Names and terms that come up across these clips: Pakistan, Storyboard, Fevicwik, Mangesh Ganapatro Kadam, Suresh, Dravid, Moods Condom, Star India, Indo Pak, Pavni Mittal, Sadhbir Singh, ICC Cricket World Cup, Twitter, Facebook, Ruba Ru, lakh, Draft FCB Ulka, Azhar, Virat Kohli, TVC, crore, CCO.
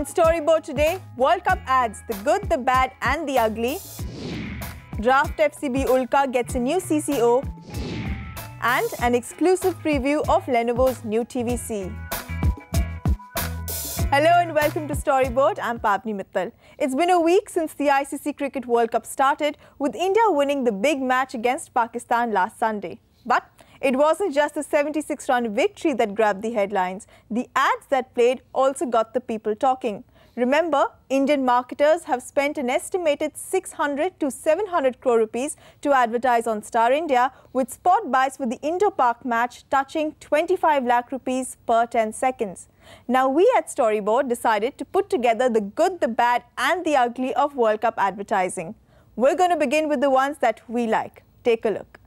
On Storyboard today, World Cup ads, the good, the bad and the ugly. Draft FCB Ulka gets a new CCO. And an exclusive preview of Lenovo's new TVC. Hello and welcome to Storyboard. I'm Pavni Mittal. It's been a week since the ICC Cricket World Cup started, with India winning the big match against Pakistan last Sunday. But it wasn't just the 76-run victory that grabbed the headlines. The ads that played also got the people talking. Remember, Indian marketers have spent an estimated 600 to 700 crore rupees to advertise on Star India, with spot buys for the Indo-Pak match touching 25 lakh rupees per 10 seconds. Now, we at Storyboard decided to put together the good, the bad and the ugly of World Cup advertising. We're going to begin with the ones that we like. Take a look.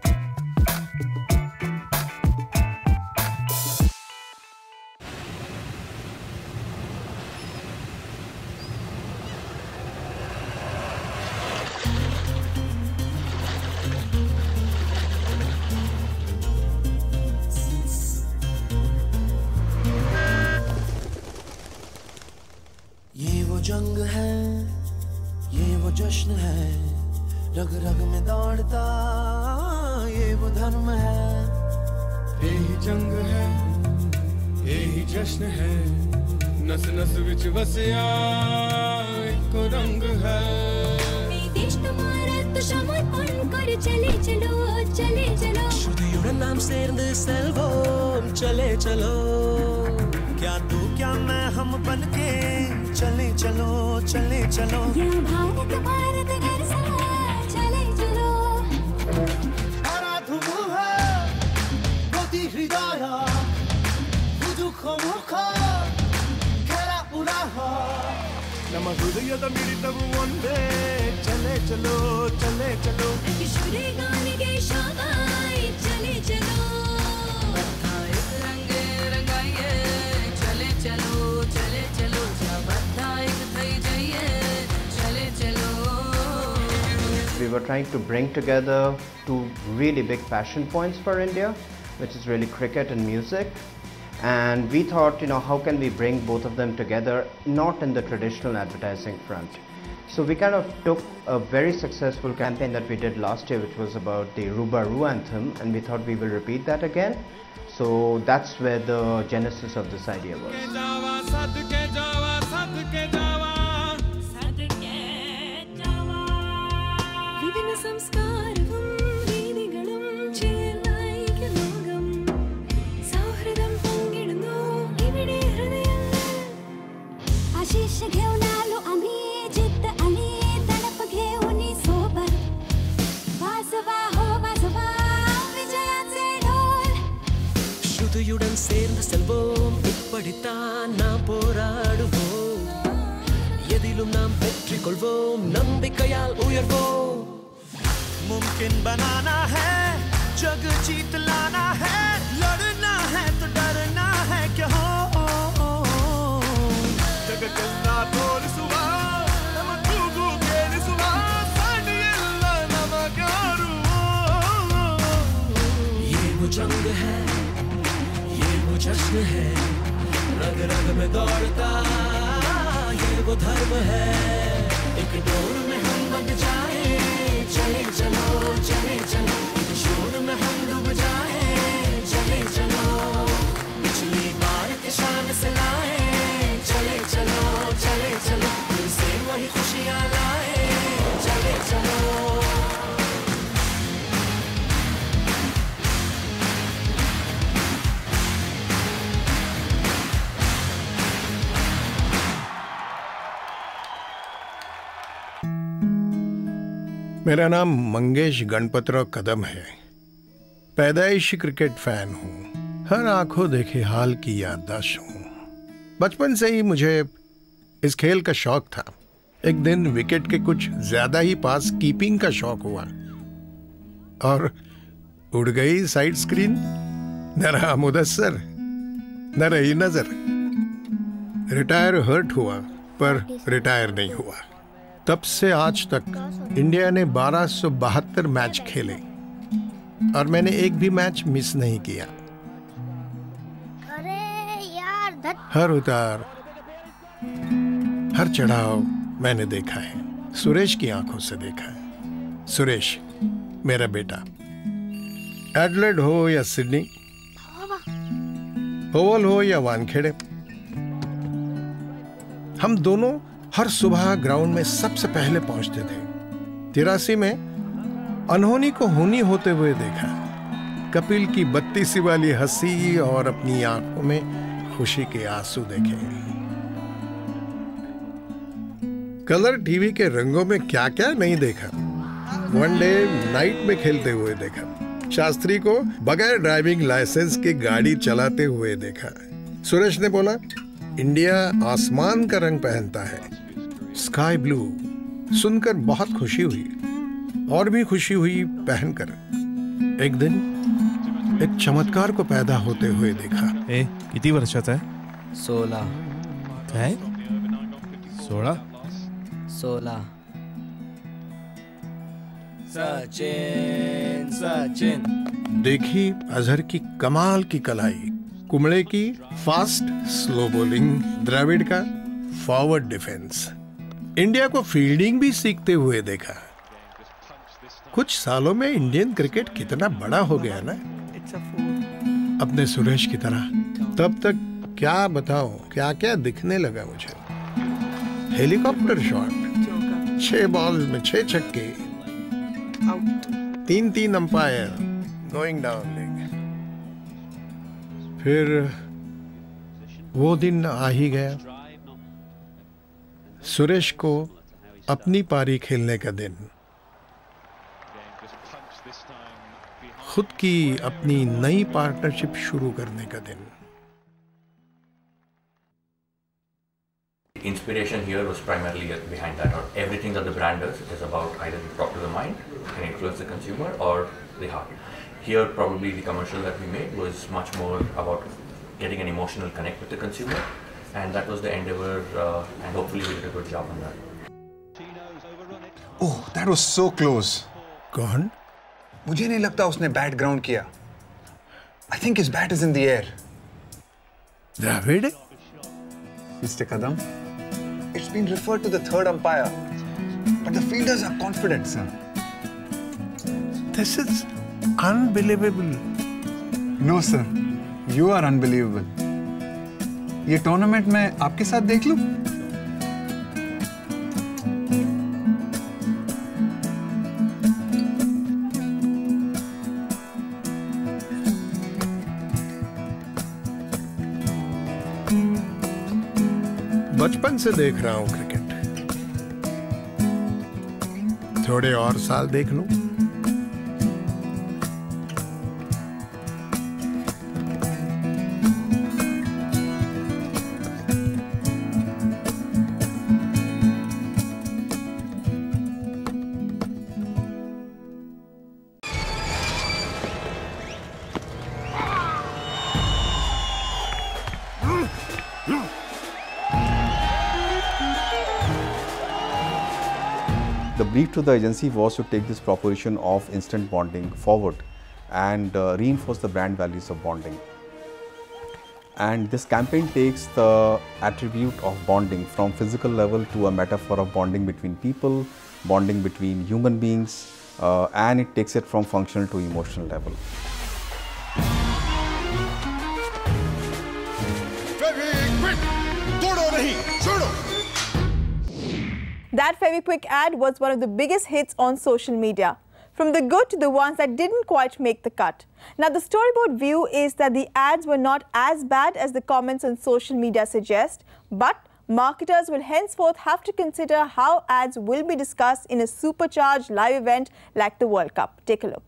जंग है ये वो जश्न है रग रग में दौड़ता ये वो धर्म है यही जंग है यही जश्न है नस नस विच वसिया एक रंग है देश तुम्हारा तो शमा ऑन कर चले चलो शुद्धियों नाम से सेल्वोम चले चलो क्या तू क्या मैं हम बनके चले चलो ये भारत घर सा चले चलो हरा धूम है गति हृदय दुख मुख गहरा पुराहा नम हृदय द मिलित वंदे चले चलो किशोरी गान के शोभाए चले चलो एक रंग रंगाइए चले चलो We were trying to bring together two really big passion points for India, which is really cricket and music. And we thought, you know, how can we bring both of them together, not in the traditional advertising front. So we kind of took a very successful campaign that we did last year, which was about the Ruba Ru anthem, and we thought we will repeat that again. So that's where the genesis of this idea was. मुमकिन बनाना है जग जीत लाना है लड़ना है तो डरना है क्या हो जग चलना तोड़ सुबह नमकूगू केल सुबह साड़ियल्ला नमकारू ये वो जंग है ये वो जश्न है रग रग में दौड़ता ये वो धर्म है एक डोर में हम बन जाए चले चलो शोर में हम डूब जाए चले चलो पिछली बार के शान से लाए चले चलो फिर से वही खुशियाँ लाए चले चलो मेरा नाम मंगेश गणपतराव कदम है पैदाइशी क्रिकेट फैन हूँ हर आंखों देखे हाल की याददाश्त हूँ बचपन से ही मुझे इस खेल का शौक था एक दिन विकेट के कुछ ज्यादा ही पास कीपिंग का शौक हुआ और उड़ गई साइड स्क्रीन न रहा मुदस्सर न रही नजर रिटायर हर्ट हुआ पर रिटायर नहीं हुआ तब से आज तक इंडिया ने 1272 मैच खेले और मैंने एक भी मैच मिस नहीं किया अरे यार हर उतार हर चढ़ाव मैंने देखा है, सुरेश की आंखों से देखा है। सुरेश मेरा बेटा, एडलेड हो या सिडनी, ओवल हो या वानखेड़े, हम दोनों हर सुबह ग्राउंड में सबसे पहले पहुंचते थे। 83 में अनहोनी को होनी होते हुए देखा, कपिल की 32 वाली हंसी और अपनी आंखों में खुशी के आंसू देखे। कलर टीवी के रंगों में क्या क्या नहीं देखा, वनडे नाइट में खेलते हुए देखा, शास्त्री को बगैर ड्राइविंग लाइसेंस के गाड़ी चलाते हुए देखा। सुरेश ने बोला, इंडिया आसमान का रंग पहनता है, स्काई ब्लू। सुनकर बहुत खुशी हुई और भी खुशी हुई पहनकर। एक दिन एक चमत्कार को पैदा होते हुए देखा। कितनी वर्षात है? 16। क्या? 16। सचिन सचिन। देखी अजहर की कमाल की कलाई, कुंबले की फास्ट स्लो बॉलिंग, द्रविड़ का फॉरवर्ड डिफेंस, इंडिया को फील्डिंग भी सीखते हुए देखा। कुछ सालों में इंडियन क्रिकेट कितना बड़ा हो गया ना, अपने सुरेश की तरह। तब तक क्या बताओ क्या क्या दिखने लगा मुझे। हेलीकॉप्टर शॉट, 6 बॉल्स में 6 छक्के, 3-3 अंपायर, गोइंग डाउन लेग। फिर वो दिन आ ही गया, सुरेश को अपनी पारी खेलने का दिन। खुद की अपनी नई पार्टनरशिप शुरू करने का दिन। Inspiration here was primarily behind that, or everything that the brand does is about either the prop to the mind and influence the consumer, or the heart. Here probably the commercial that we made was much more about getting an emotional connect with the consumer, and that was the endeavor, and hopefully we did a good job on that. Oh, that was so close. Kahan? मुझे नहीं लगता उसने bat ground किया। I think his bat is in the air. Dravid? Mr. Kadam? It's been referred to the third umpire, but the fielders are confident, sir. This is unbelievable. No, sir. You are unbelievable. ये tournament मैं आपके साथ देख लूं? बचपन से देख रहा हूं क्रिकेट, थोड़े और साल देख लूं। Brief to the agency was to take this proposition of instant bonding forward and reinforce the brand values of bonding. And this campaign takes the attribute of bonding from physical level to a metaphor of bonding between people, bonding between human beings, and it takes it from functional to emotional level. That Fevicwik ad was one of the biggest hits on social media, from the good to the ones that didn't quite make the cut. Now, the storyboard view is that the ads were not as bad as the comments on social media suggest, but marketers will henceforth have to consider how ads will be discussed in a supercharged live event like the World Cup. Take a look.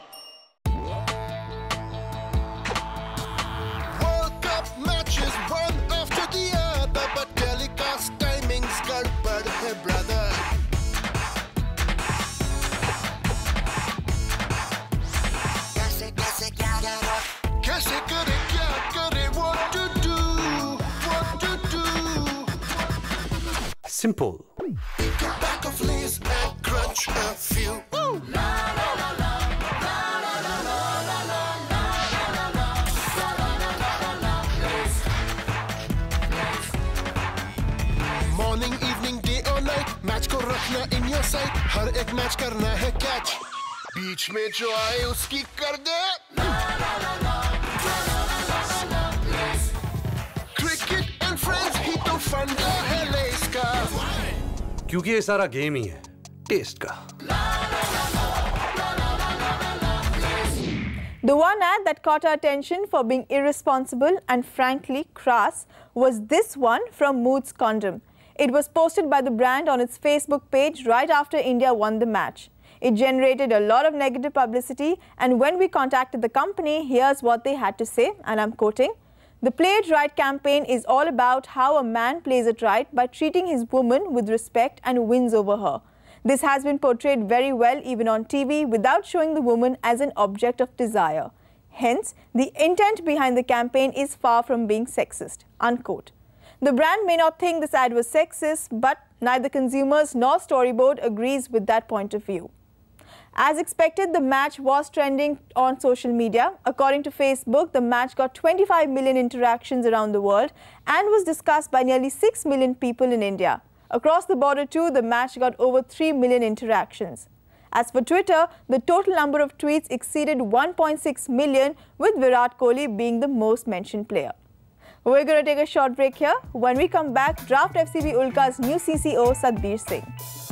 simple. Back of lace, back crunch, a few. Morning, evening, day or night, match ko rakhna in your sight. Har ek match karna hai catch. Beech mein jo aaye uski kar de. Cricket and friends hi to funda hai lace ka. क्योंकि ये सारा game ही है test का. The one ad that caught our attention for being irresponsible and frankly crass was this one from Moods Condom. It was posted by the brand on its Facebook page right after India won the match. It generated a lot of negative publicity, and when we contacted the company, here's what they had to say, and I'm quoting. The Play It Right campaign is all about how a man plays it right by treating his woman with respect and wins over her. This has been portrayed very well even on TV without showing the woman as an object of desire. Hence, the intent behind the campaign is far from being sexist, unquote. The brand may not think this ad was sexist, but neither consumers nor storyboard agrees with that point of view. As expected, the match was trending on social media. According to Facebook, the match got 25 million interactions around the world and was discussed by nearly 6 million people in India. Across the border too, the match got over 3 million interactions. As for Twitter, the total number of tweets exceeded 1.6 million, with Virat Kohli being the most mentioned player. We're going to take a short break here. When we come back, Draft FCB Ulka's new CCO, Sadhbir Singh.